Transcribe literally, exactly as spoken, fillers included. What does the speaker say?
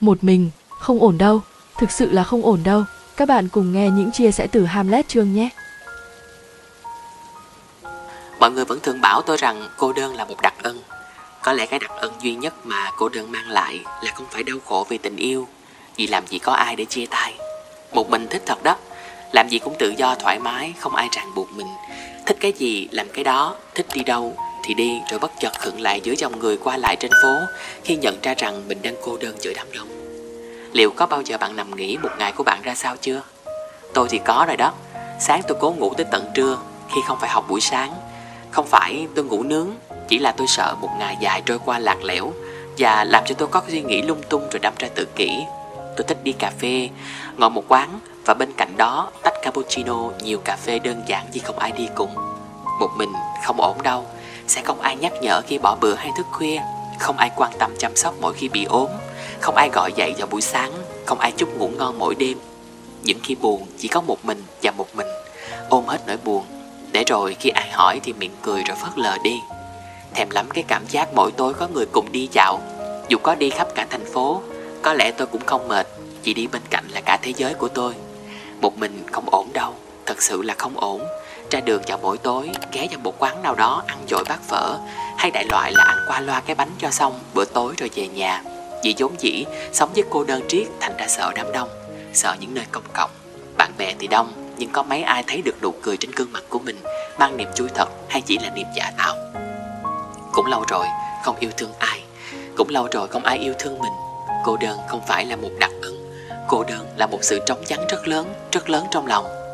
Một mình, không ổn đâu, thực sự là không ổn đâu. Các bạn cùng nghe những chia sẻ từ Hamlet chương nhé. Mọi người vẫn thường bảo tôi rằng cô đơn là một đặc ân. Có lẽ cái đặc ân duy nhất mà cô đơn mang lại là không phải đau khổ vì tình yêu, vì làm gì có ai để chia tay. Một mình thích thật đó, làm gì cũng tự do thoải mái, không ai ràng buộc mình. Thích cái gì làm cái đó, thích đi đâu thì đi, rồi bất chợt khựng lại giữa dòng người qua lại trên phố khi nhận ra rằng mình đang cô đơn giữa đám đông. Liệu có bao giờ bạn nằm nghĩ một ngày của bạn ra sao chưa? Tôi thì có rồi đó. Sáng tôi cố ngủ tới tận trưa khi không phải học buổi sáng. Không phải tôi ngủ nướng, chỉ là tôi sợ một ngày dài trôi qua lạc lẽo và làm cho tôi có suy nghĩ lung tung rồi đâm ra tự kỷ. Tôi thích đi cà phê, ngồi một quán và bên cạnh đó tách cappuccino, nhiều cà phê đơn giản vì không ai đi cùng. Một mình không ổn đâu, sẽ không ai nhắc nhở khi bỏ bữa hay thức khuya, không ai quan tâm chăm sóc mỗi khi bị ốm, không ai gọi dậy vào buổi sáng, không ai chúc ngủ ngon mỗi đêm. Những khi buồn chỉ có một mình và một mình, ôm hết nỗi buồn, để rồi khi ai hỏi thì miệng cười rồi phớt lờ đi. Thèm lắm cái cảm giác mỗi tối có người cùng đi dạo, dù có đi khắp cả thành phố, có lẽ tôi cũng không mệt, chỉ đi bên cạnh là cả thế giới của tôi. Một mình không ổn đâu, thật sự là không ổn. Ra đường vào mỗi tối, ghé vào một quán nào đó ăn dội bát phở, hay đại loại là ăn qua loa cái bánh cho xong bữa tối rồi về nhà. Vì vốn dĩ sống với cô đơn triết thành ra sợ đám đông, sợ những nơi công cộng. Bạn bè thì đông, nhưng có mấy ai thấy được nụ cười trên gương mặt của mình mang niềm vui thật hay chỉ là niềm giả tạo. Cũng lâu rồi không yêu thương ai, cũng lâu rồi không ai yêu thương mình. Cô đơn không phải là một đặc ân, cô đơn là một sự trống vắng rất lớn, rất lớn trong lòng.